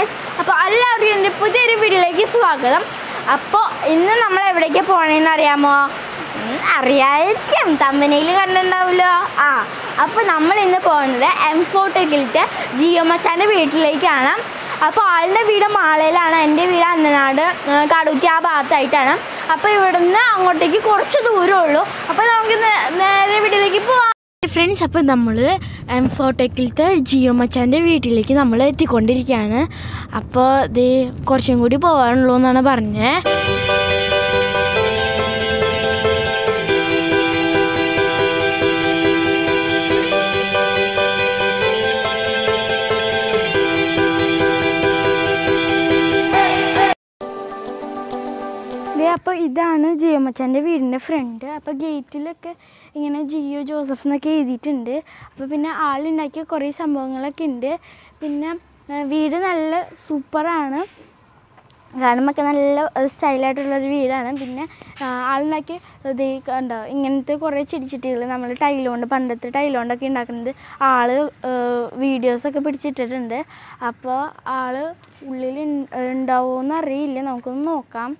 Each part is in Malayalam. ഗൈസ് അപ്പോൾ എല്ലാവരും എൻ്റെ പുതിയൊരു വീഡിയോയിലേക്ക് സ്വാഗതം. അപ്പോൾ ഇന്ന് നമ്മൾ എവിടേക്ക് പോകണമെന്ന് അറിയാമോ? അറിയായിരിക്കും, തമ്പനിയിൽ കണ്ടിട്ടുണ്ടാവുമല്ലോ. അപ്പോൾ നമ്മൾ ഇന്ന് പോകുന്നത് M4 Techലിട്ട് ജിയോ മച്ചാൻ്റെ വീട്ടിലേക്കാണ്. അപ്പോൾ ആളുടെ വീട് മാളയിലാണ്, എൻ്റെ വീട് അന്നനാട് കടുക്കി ആ ഭാഗത്തായിട്ടാണ്. അപ്പോൾ ഇവിടുന്ന് അങ്ങോട്ടേക്ക് കുറച്ച് ദൂരമേ ഉള്ളൂ. അപ്പോൾ നമുക്ക് നേരെ വീട്ടിലേക്ക് പോവാം ഫ്രണ്ട്സ്. അപ്പോൾ നമ്മൾ M4 Techലിത്തെ ജിയോ മച്ചാൻ്റെ വീട്ടിലേക്ക് നമ്മൾ എത്തിക്കൊണ്ടിരിക്കുകയാണ്. അപ്പോൾ ഇത് കുറച്ചും കൂടി പോകാനുള്ളൂ എന്നാണ് പറഞ്ഞത്. അപ്പോൾ ഇതാണ് ജിയോ മച്ചാൻ്റെ വീടിൻ്റെ ഫ്രണ്ട്. അപ്പോൾ ഗേറ്റിലൊക്കെ ഇങ്ങനെ ജിയോ ജോസഫ് എന്നൊക്കെ എഴുതിയിട്ടുണ്ട്. അപ്പോൾ പിന്നെ ആളുണ്ടാക്കിയ കുറേ സംഭവങ്ങളൊക്കെ ഉണ്ട്. പിന്നെ വീട് നല്ല സൂപ്പറാണ്, കാണുമ്പോൾ നല്ല സ്റ്റൈലായിട്ടുള്ളൊരു വീടാണ്. പിന്നെ ആളുണ്ടാക്കിയ ഇത് ഉണ്ടാവും ഇങ്ങനത്തെ കുറേ ചെടിച്ചട്ടികൾ നമ്മൾ ടൈലുകൊണ്ട്, പണ്ടത്തെ ടൈലുകൊണ്ടൊക്കെ ഉണ്ടാക്കുന്നത് ആൾ വീഡിയോസൊക്കെ പിടിച്ചിട്ടിട്ടുണ്ട്. അപ്പോൾ ആൾ ഉള്ളിൽ ഉണ്ടാവുമെന്ന് അറിയില്ല, നമുക്കൊന്ന് നോക്കാം.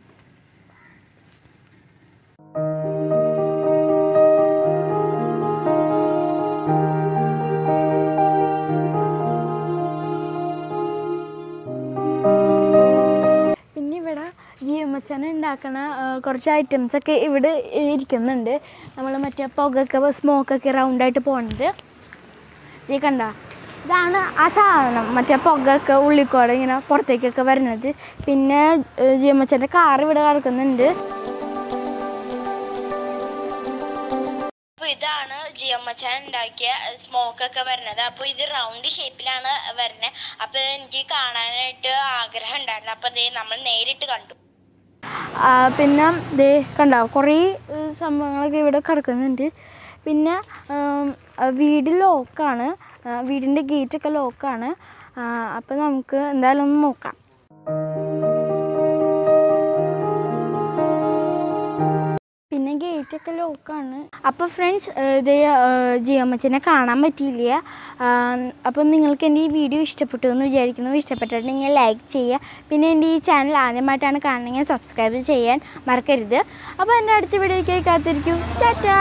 ഉണ്ടാക്കണ കുറച്ച് ഐറ്റംസൊക്കെ ഇവിടെ ഇരിക്കുന്നുണ്ട്. നമ്മൾ മറ്റേ പുകയൊക്കെ സ്മോക്കൊക്കെ റൗണ്ടായിട്ട് പോകുന്നത് ഈ കണ്ട, ഇതാണ് ആ സാധനം. മറ്റേ പുകയൊക്കെ ഉള്ളിക്കോടെ ഇങ്ങനെ പുറത്തേക്കൊക്കെ വരുന്നത്. പിന്നെ ജിയോ മച്ചാൻ്റെ കാർ ഇവിടെ കിടക്കുന്നുണ്ട്. അപ്പോൾ ഇതാണ് ജിയോ മച്ചാൻ ഉണ്ടാക്കിയ സ്മോക്കൊക്കെ വരുന്നത്. അപ്പോൾ ഇത് റൗണ്ട് ഷേപ്പിലാണ് വരുന്നത്. അപ്പോൾ എനിക്ക് കാണാനായിട്ട് ആഗ്രഹം ഉണ്ടായിരുന്നു. അപ്പോൾ ഇത് നമ്മൾ നേരിട്ട് കണ്ടു. പിന്നെ ഇത് കണ്ട കുറേ സംഭവങ്ങളൊക്കെ ഇവിടെ കിടക്കുന്നുണ്ട്. പിന്നെ വീട് ലോക്കാണ്, വീടിൻ്റെ ഗേറ്റൊക്കെ ലോക്കാണ്. അപ്പോൾ നമുക്ക് എന്തായാലും ഒന്ന് നോക്കാം. പിന്നെ ഗേറ്റൊക്കെ ലോക്കാണ്. അപ്പോൾ ഫ്രണ്ട്സ്, ഇത് ജിയോ മച്ചാനെ കാണാൻ പറ്റിയില്ല. അപ്പോൾ നിങ്ങൾക്ക് എൻ്റെ ഈ വീഡിയോ ഇഷ്ടപ്പെട്ടു എന്ന് വിചാരിക്കുന്നു. ഇഷ്ടപ്പെട്ടിട്ടുണ്ടെങ്കിൽ ലൈക്ക് ചെയ്യുക. പിന്നെ എൻ്റെ ഈ ചാനൽ ആദ്യമായിട്ടാണ് കാണണമെങ്കിൽ സബ്സ്ക്രൈബ് ചെയ്യാൻ മറക്കരുത്. അപ്പോൾ എൻ്റെ അടുത്ത വീഡിയോയ്ക്ക് കാത്തിരിക്കൂ. ടാറ്റാ.